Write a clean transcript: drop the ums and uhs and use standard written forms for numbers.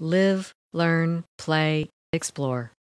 Live, learn, play, explore.